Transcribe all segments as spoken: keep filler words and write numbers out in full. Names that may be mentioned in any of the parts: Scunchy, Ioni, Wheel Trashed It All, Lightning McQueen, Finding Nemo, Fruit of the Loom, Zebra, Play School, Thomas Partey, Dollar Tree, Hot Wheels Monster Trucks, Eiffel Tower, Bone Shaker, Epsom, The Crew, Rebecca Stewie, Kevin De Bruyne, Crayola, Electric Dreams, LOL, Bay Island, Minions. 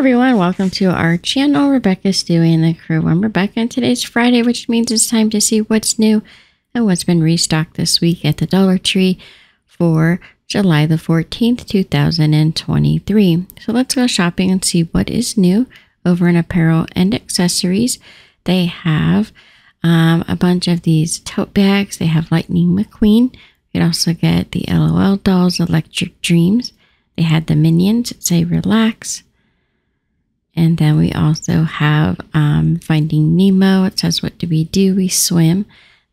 everyone, welcome to our channel, Rebecca, Stewie, and the crew. I'm Rebecca, and today's Friday, which means it's time to see what's new and what's been restocked this week at the Dollar Tree for July the fourteenth, two thousand twenty-three. So let's go shopping and see what is new over in apparel and accessories. They have um, a bunch of these tote bags. They have Lightning McQueen. You can also get the LOL dolls, Electric Dreams. They had the Minions, say relax. And then we also have um, Finding Nemo. It says, what do we do? We swim.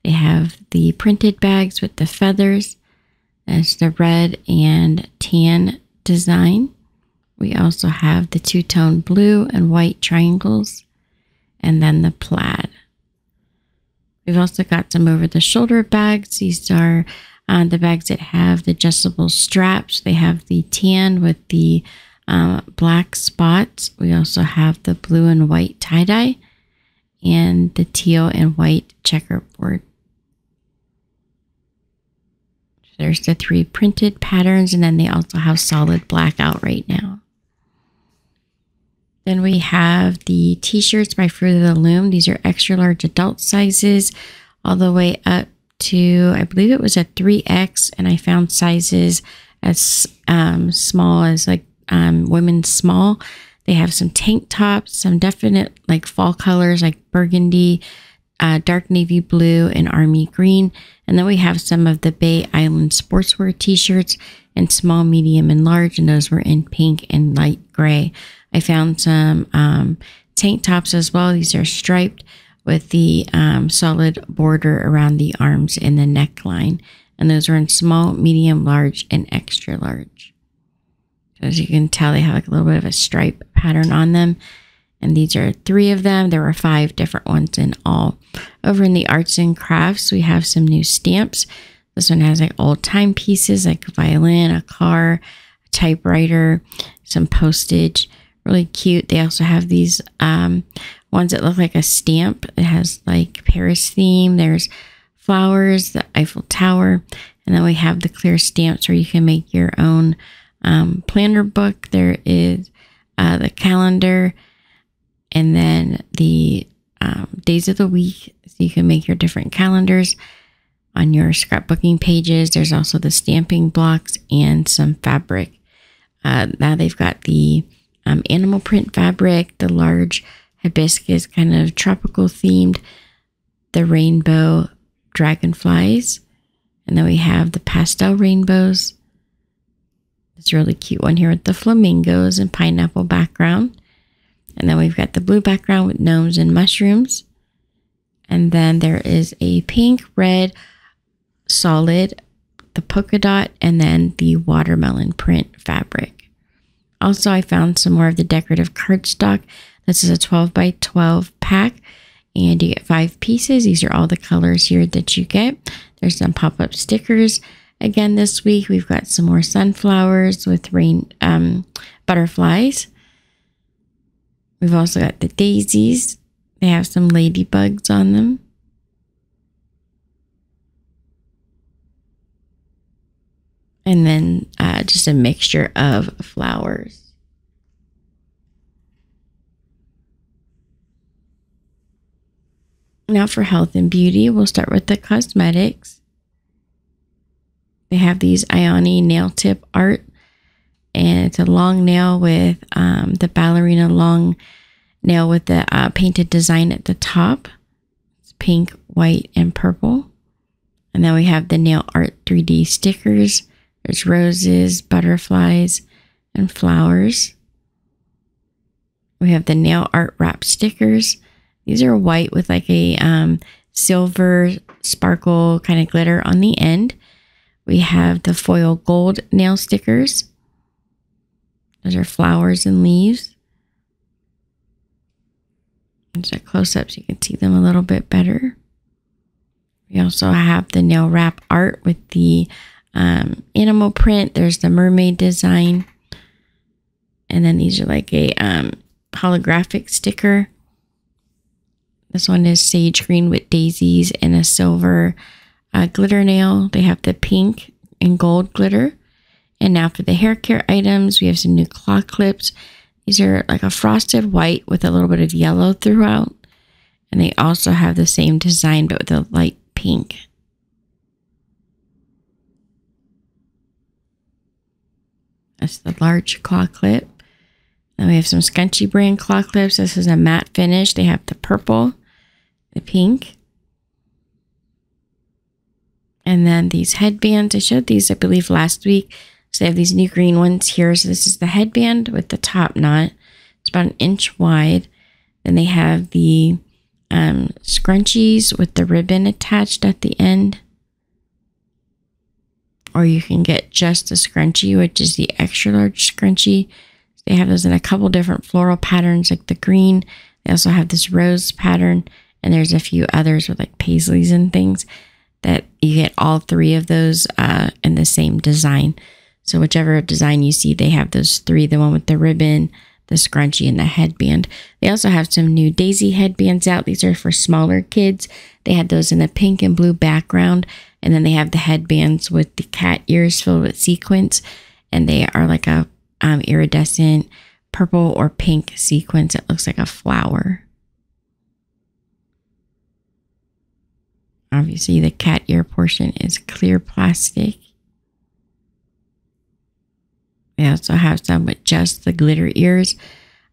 They have the printed bags with the feathers. That's the red and tan design. We also have the two-tone blue and white triangles. And then the plaid. We've also got some over-the-shoulder bags. These are uh, the bags that have the adjustable straps. They have the tan with the Um, black spots. We also have the blue and white tie-dye and the teal and white checkerboard. There's the three printed patterns, and then they also have solid black out right now. Then we have the t-shirts by Fruit of the Loom. These are extra large adult sizes all the way up to, I believe it was a three X, and I found sizes as um, small as like Um, women's small. They have some tank tops, some definite like fall colors like burgundy, uh, dark navy blue, and army green. And then we have some of the Bay Island sportswear t-shirts in small, medium, and large, and those were in pink and light gray. I found some um, tank tops as well. These are striped with the um, solid border around the arms and the neckline, and those were in small, medium, large, and extra large. As you can tell, they have like a little bit of a stripe pattern on them. And these are three of them. There were five different ones in all. Over in the arts and crafts, we have some new stamps. This one has like old time pieces like a violin, a car, a typewriter, some postage. Really cute. They also have these um, ones that look like a stamp. It has like Paris theme. There's flowers, the Eiffel Tower. And then we have the clear stamps where you can make your own Um, planner book. There is uh, the calendar, and then the um, days of the week, so you can make your different calendars on your scrapbooking pages. There's also the stamping blocks and some fabric. Uh, now they've got the um, animal print fabric, the large hibiscus, kind of tropical themed, the rainbow dragonflies, and then we have the pastel rainbows. This really cute one here with the flamingos and pineapple background. And then we've got the blue background with gnomes and mushrooms. And then there is a pink, red, solid, the polka dot, and then the watermelon print fabric. Also, I found some more of the decorative cardstock. This is a twelve by twelve pack, and you get five pieces. These are all the colors here that you get. There's some pop-up stickers. Again, this week, we've got some more sunflowers with rain um, butterflies. We've also got the daisies. They have some ladybugs on them. And then uh, just a mixture of flowers. Now for health and beauty, we'll start with the cosmetics. They have these Ioni nail tip art, and it's a long nail with um, the ballerina long nail with the uh, painted design at the top. It's pink, white, and purple. And then we have the nail art three D stickers. There's roses, butterflies, and flowers. We have the nail art wrap stickers. These are white with like a um, silver sparkle kind of glitter on the end. We have the foil gold nail stickers. Those are flowers and leaves. There's a close-up so you can see them a little bit better. We also have the nail wrap art with the um, animal print. There's the mermaid design. And then these are like a um, holographic sticker. This one is sage green with daisies and a silver Uh, glitter nail. They have the pink and gold glitter. And now for the hair care items, we have some new claw clips. These are like a frosted white with a little bit of yellow throughout. And they also have the same design, but with a light pink. That's the large claw clip. Then we have some Scunchy brand claw clips. This is a matte finish. They have the purple, the pink. And then these headbands. I showed these, I believe, last week. So they have these new green ones here. So this is the headband with the top knot. It's about an inch wide. Then they have the um, scrunchies with the ribbon attached at the end. Or you can get just the scrunchie, which is the extra large scrunchie. So they have those in a couple different floral patterns, like the green. They also have this rose pattern. And there's a few others with like paisleys and things that you get all three of those uh, in the same design. So whichever design you see, they have those three, the one with the ribbon, the scrunchie, and the headband. They also have some new daisy headbands out. These are for smaller kids. They had those in a pink and blue background. And then they have the headbands with the cat ears filled with sequins. And they are like a um, iridescent purple or pink sequence. It looks like a flower. Obviously, the cat ear portion is clear plastic. They also have some with just the glitter ears.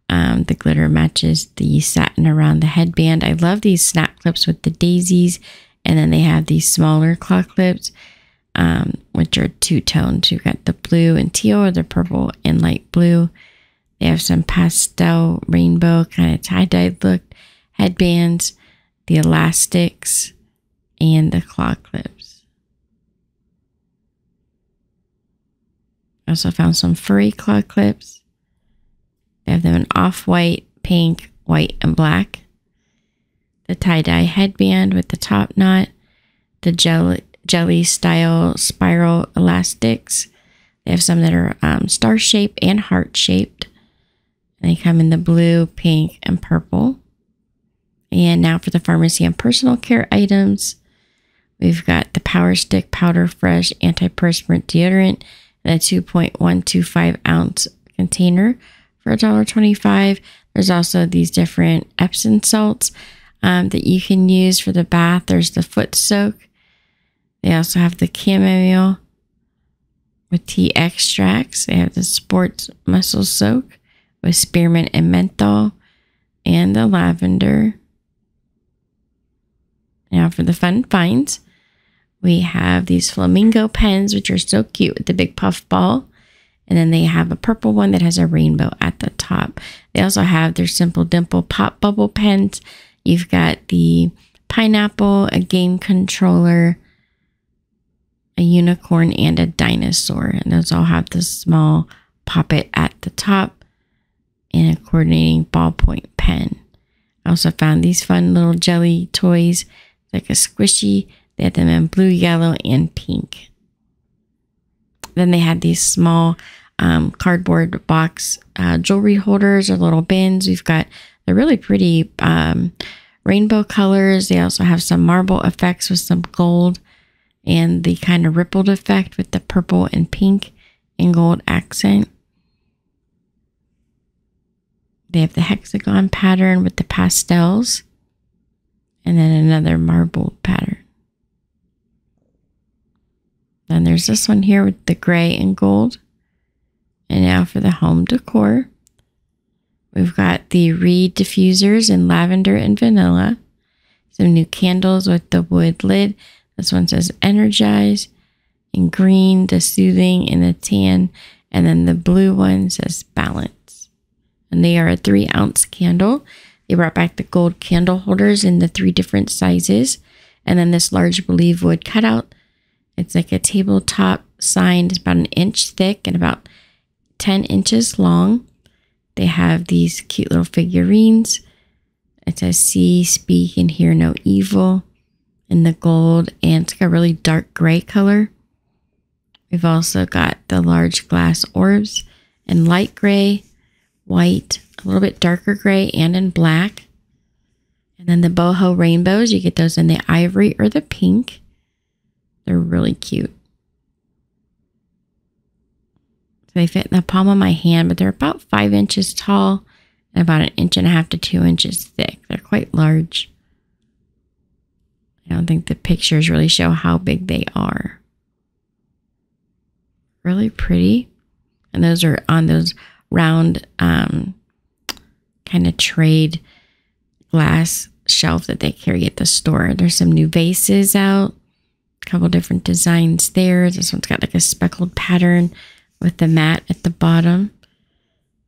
Um, the glitter matches the satin around the headband. I love these snap clips with the daisies. And then they have these smaller claw clips, um, which are two-toned. You've got the blue and teal, or the purple and light blue. They have some pastel rainbow kind of tie-dyed look headbands, the elastics, and the claw clips. I also found some furry claw clips. They have them in off-white, pink, white, and black. The tie-dye headband with the top knot, the jelly, jelly style spiral elastics. They have some that are um, star-shaped and heart-shaped. They come in the blue, pink, and purple. And now for the pharmacy and personal care items. We've got the Power Stick Powder Fresh Antiperspirant Deodorant in a two point one two five ounce container for a dollar twenty-five. There's also these different Epsom salts Um, that you can use for the bath. There's the foot soak. They also have the chamomile with tea extracts. They have the sports muscle soak with spearmint and menthol, and the lavender. Now for the fun finds, we have these flamingo pens, which are so cute with the big puff ball. And then they have a purple one that has a rainbow at the top. They also have their Simple Dimple pop bubble pens. You've got the pineapple, a game controller, a unicorn, and a dinosaur. And those all have the small poppet at the top and a coordinating ballpoint pen. I also found these fun little jelly toys, like a squishy. They had them in blue, yellow, and pink. Then they had these small um, cardboard box uh, jewelry holders or little bins. We've got They're really pretty um, rainbow colors. They also have some marble effects with some gold and the kind of rippled effect with the purple and pink and gold accent. They have the hexagon pattern with the pastels and then another marbled pattern. Then there's this one here with the gray and gold. And now for the home decor. We've got the reed diffusers in lavender and vanilla. Some new candles with the wood lid. This one says Energize in green, the soothing in the tan, and then the blue one says Balance. And they are a three ounce candle. They brought back the gold candle holders in the three different sizes. And then this large believe wood cutout. It's like a tabletop sign. It's about an inch thick and about ten inches long. They have these cute little figurines. It says, see, speak, and hear no evil in the gold. And it's like a really dark gray color. We've also got the large glass orbs in light gray, white, a little bit darker gray, and in black. And then the boho rainbows, you get those in the ivory or the pink. They're really cute. They fit in the palm of my hand, but they're about five inches tall and about an inch and a half to two inches thick. They're quite large. I don't think the pictures really show how big they are. Really pretty. And those are on those round um, kind of trade glass shelf that they carry at the store. There's some new vases out, a couple different designs there. This one's got like a speckled pattern with the mat at the bottom.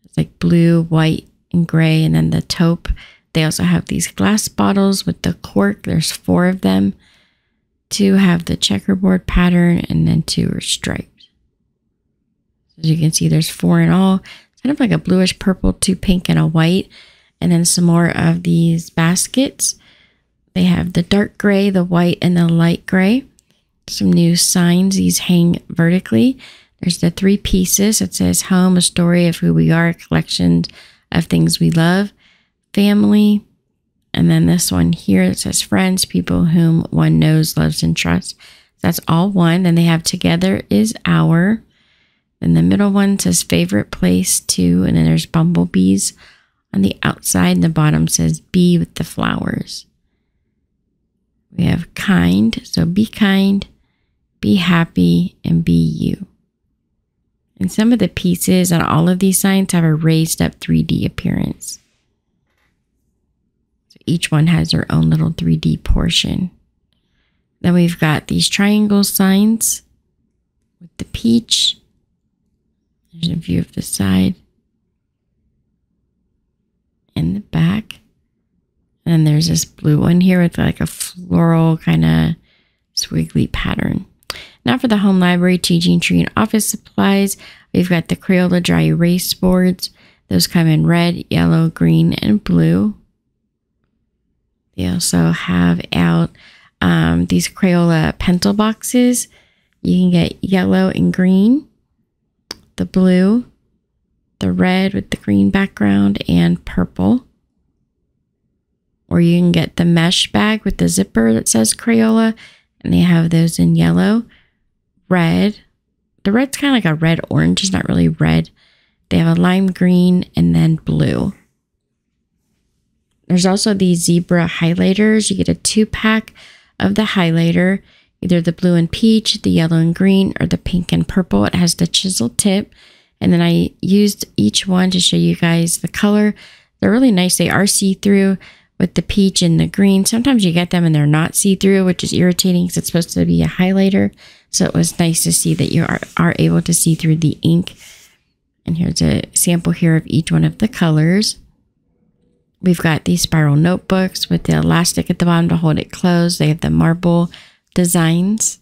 It's like blue, white, and gray, and then the taupe. They also have these glass bottles with the cork. There's four of them. Two have the checkerboard pattern, and then two are striped. As you can see, there's four in all. It's kind of like a bluish purple, two pink, and a white. And then some more of these baskets. They have the dark gray, the white, and the light gray. Some new signs. These hang vertically. There's the three pieces. It says home, a story of who we are, a collection of things we love, family. And then this one here that says friends, people whom one knows, loves, and trusts. That's all one. Then they have together is our. Then the middle one says favorite place too. And then there's bumblebees on the outside. And the bottom says be with the flowers. We have kind. So be kind, be happy, and be you. And some of the pieces on all of these signs have a raised up three D appearance. So each one has their own little three D portion. Then we've got these triangle signs with the peach. There's a view of the side and the back. And then there's this blue one here with like a floral kind of squiggly pattern. Now for the home library, teaching tree, and office supplies, we've got the Crayola dry erase boards. Those come in red, yellow, green, and blue. They also have out um, these Crayola pencil boxes. You can get yellow and green, the blue, the red with the green background, and purple. Or you can get the mesh bag with the zipper that says Crayola, and they have those in yellow. Red. The red's kind of like a red orange. It's not really red. They have a lime green and then blue. There's also these zebra highlighters. You get a two pack of the highlighter, either the blue and peach, the yellow and green, or the pink and purple. It has the chisel tip. And then I used each one to show you guys the color. They're really nice. They are see-through with the peach and the green. Sometimes you get them and they're not see-through, which is irritating because it's supposed to be a highlighter. So it was nice to see that you are, are able to see through the ink. And here's a sample here of each one of the colors. We've got these spiral notebooks with the elastic at the bottom to hold it closed. They have the marble designs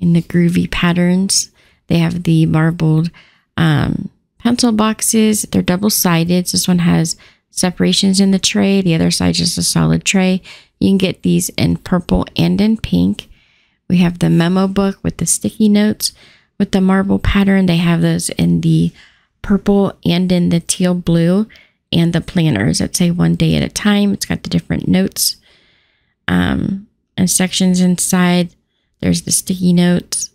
in the groovy patterns. They have the marbled um, pencil boxes. They're double-sided. So this one has separations in the tray. The other side just a solid tray. You can get these in purple and in pink. We have the memo book with the sticky notes with the marble pattern. They have those in the purple and in the teal blue, and the planners that say one day at a time. It's got the different notes um, and sections inside. There's the sticky notes,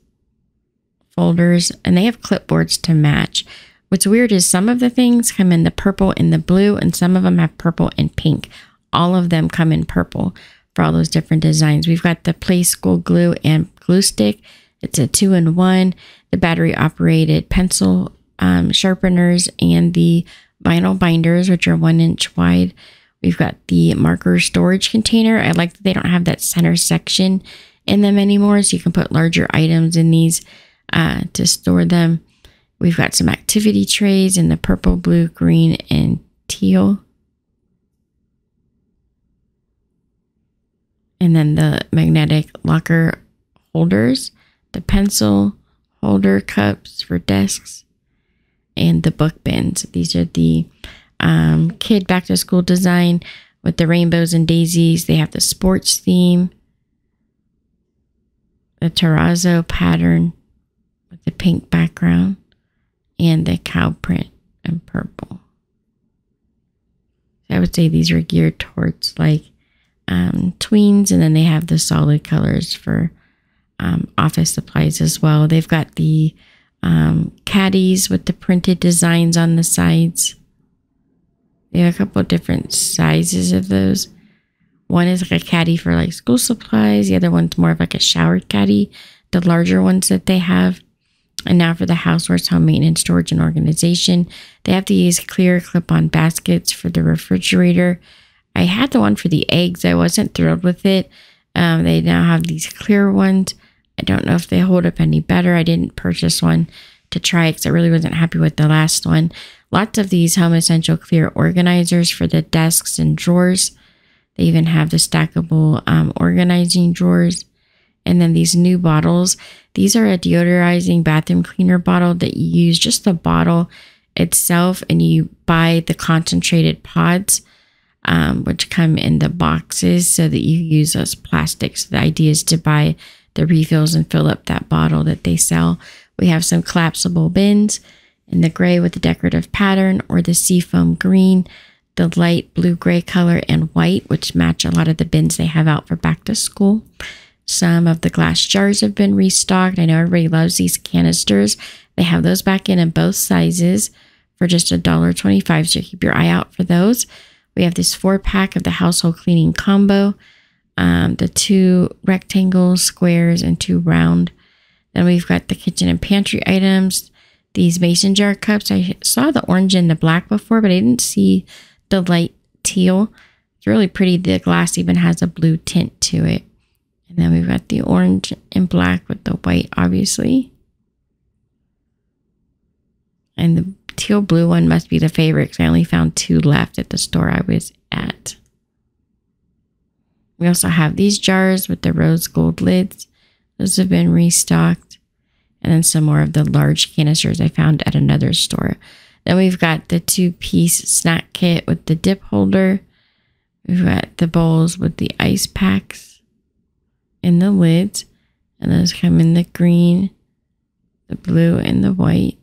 folders, and they have clipboards to match. What's weird is some of the things come in the purple and the blue, and some of them have purple and pink. All of them come in purple for all those different designs. We've got the Play School glue and glue stick. It's a two in one, the battery operated pencil um, sharpeners, and the vinyl binders, which are one inch wide. We've got the marker storage container. I like that they don't have that center section in them anymore, so you can put larger items in these uh, to store them. We've got some activity trays in the purple, blue, green, and teal. And then the magnetic locker holders, the pencil holder cups for desks, and the book bins. These are the um, kid back to school design with the rainbows and daisies. They have the sports theme, the terrazzo pattern with the pink background, and the cow print in purple. I would say these are geared towards like Um, tweens, and then they have the solid colors for um, office supplies as well. They've got the um, caddies with the printed designs on the sides. They have a couple of different sizes of those. One is like a caddy for like school supplies. The other one's more of like a shower caddy, the larger ones that they have. And now for the housewares, home maintenance, storage, and organization. They have to use clear clip-on baskets for the refrigerator. I had the one for the eggs. I wasn't thrilled with it. Um, they now have these clear ones. I don't know if they hold up any better. I didn't purchase one to try because I really wasn't happy with the last one. Lots of these home essential clear organizers for the desks and drawers. They even have the stackable um, organizing drawers. And then these new bottles. These are a deodorizing bathroom cleaner bottle that you use just the bottle itself, and you buy the concentrated pods, um, which come in the boxes so that you use those plastics. The idea is to buy the refills and fill up that bottle that they sell. We have some collapsible bins in the gray with the decorative pattern, or the seafoam green, the light blue-gray color, and white, which match a lot of the bins they have out for back to school. Some of the glass jars have been restocked. I know everybody loves these canisters. They have those back in in both sizes for just a dollar twenty-five, so keep your eye out for those. We have this four pack of the household cleaning combo, um, the two rectangles, squares, and two round. Then we've got the kitchen and pantry items, these mason jar cups. I saw the orange and the black before, but I didn't see the light teal. It's really pretty. The glass even has a blue tint to it. And then we've got the orange and black with the white, obviously. And the teal blue one must be the favorite because I only found two left at the store I was at. We also have these jars with the rose gold lids. Those have been restocked. And then some more of the large canisters I found at another store. Then we've got the two-piece snack kit with the dip holder. We've got the bowls with the ice packs in the lids, and those come in the green, the blue, and the white.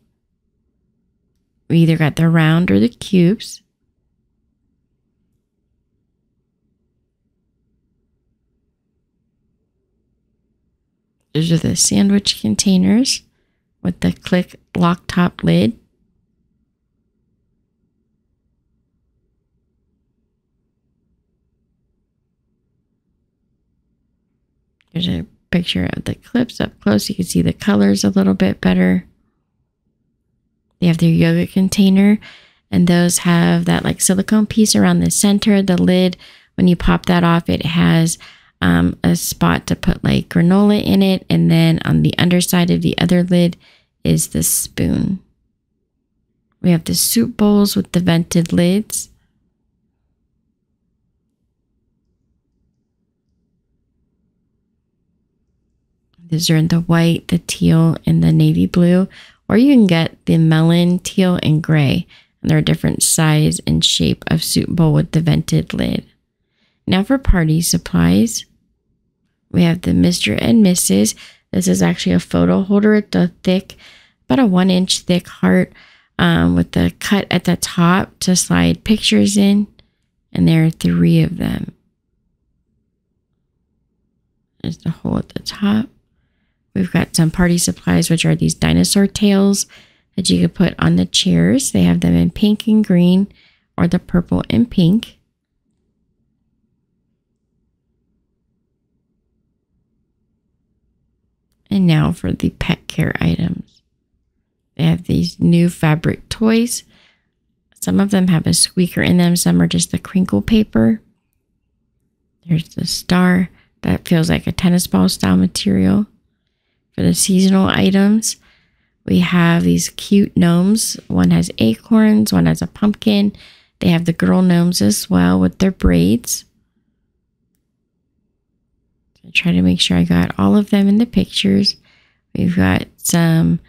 We either got the round or the cubes. Those are the sandwich containers with the click lock top lid. Here's a picture of the clips up close. You can see the colors a little bit better. They have their yoga container, and those have that like silicone piece around the center. The lid, when you pop that off, it has um, a spot to put like granola in it. And then on the underside of the other lid is the spoon. We have the soup bowls with the vented lids. These are in the white, the teal, and the navy blue, or you can get the melon, teal, and gray. And they're a different size and shape of soup bowl with the vented lid. Now for party supplies, we have the Mister and Missus This is actually a photo holder. It's a thick, about a one inch thick heart um, with the cut at the top to slide pictures in. And there are three of them. There's the hole at the top. We've got some party supplies, which are these dinosaur tails that you could put on the chairs. They have them in pink and green, or the purple and pink. And now for the pet care items. They have these new fabric toys. Some of them have a squeaker in them. Some are just the crinkle paper. There's the star. That feels like a tennis ball style material. For the seasonal items, we have these cute gnomes. One has acorns, one has a pumpkin. They have the girl gnomes as well with their braids. So I try to make sure I got all of them in the pictures. We've got some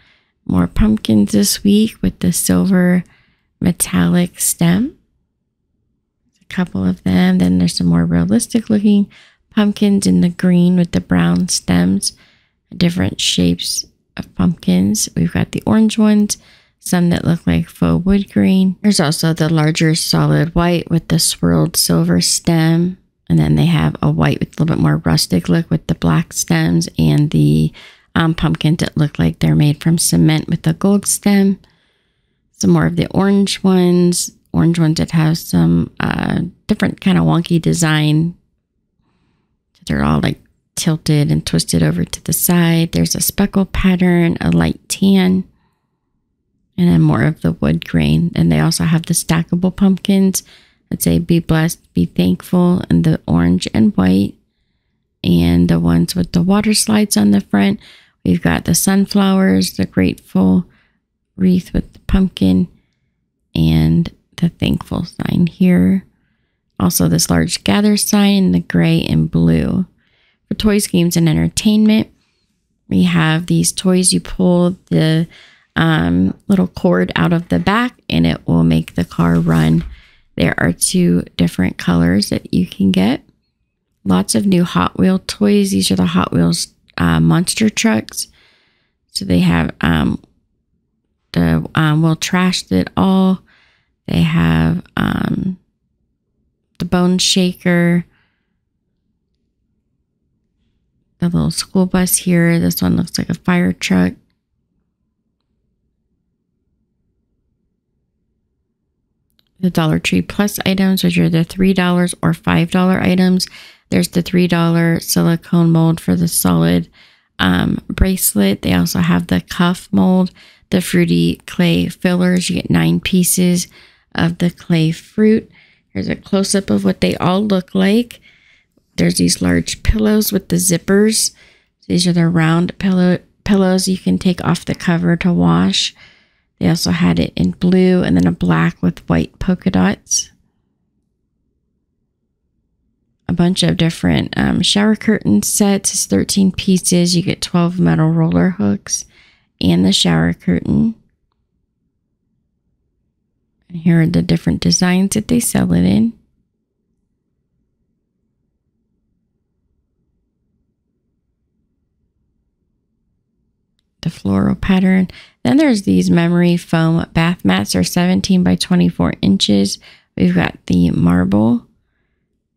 more pumpkins this week with the silver metallic stem. There's a couple of them. Then there's some more realistic looking pumpkins in the green with the brown stems. Different shapes of pumpkins. We've got the orange ones, some that look like faux wood grain. There's also the larger solid white with the swirled silver stem. And then they have a white with a little bit more rustic look with the black stems and the um, pumpkins that look like they're made from cement with a gold stem. Some more of the orange ones, orange ones that have some uh, different kind of wonky design. They're all like tilted and twisted over to the side. There's a speckle pattern, a light tan, and then more of the wood grain. And they also have the stackable pumpkins. Let's say be blessed, be thankful, and the orange and white. And the ones with the water slides on the front. We've got the sunflowers, the grateful wreath with the pumpkin, and the thankful sign here. Also this large gather sign in the gray and blue. For toys, games, and entertainment, we have these toys. You pull the um, little cord out of the back and it will make the car run. There are two different colors that you can get. Lots of new Hot Wheel toys. These are the Hot Wheels uh, Monster Trucks. So they have um, the um, Wheel Trashed It All. They have um, the Bone Shaker. The little school bus here. This one looks like a fire truck. The Dollar Tree Plus items, which are the three dollar or five dollar items. There's the three dollar silicone mold for the solid um, bracelet. They also have the cuff mold, the fruity clay fillers. You get nine pieces of the clay fruit. Here's a close-up of what they all look like. There's these large pillows with the zippers. These are the round pillow pillows you can take off the cover to wash. They also had it in blue and then a black with white polka dots. A bunch of different um, shower curtain sets. It's thirteen pieces. You get twelve metal roller hooks and the shower curtain. And here are the different designs that they sell it in. The floral pattern. Then there's these memory foam bath mats. They're seventeen by twenty-four inches. We've got the marble.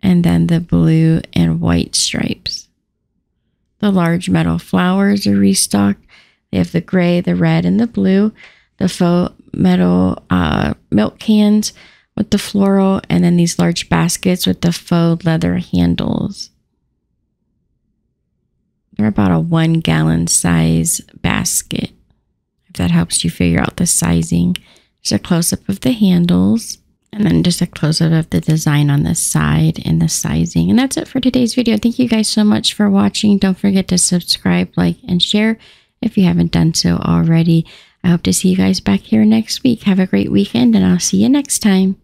And then the blue and white stripes. The large metal flowers are restocked. They have the gray, the red, and the blue. The faux metal uh, milk cans with the floral. And then these large baskets with the faux leather handles. They're about a one gallon size basket. If that helps you figure out the sizing. There's a close-up of the handles. And then just a close-up of the design on the side and the sizing. And that's it for today's video. Thank you guys so much for watching. Don't forget to subscribe, like, and share if you haven't done so already. I hope to see you guys back here next week. Have a great weekend, and I'll see you next time.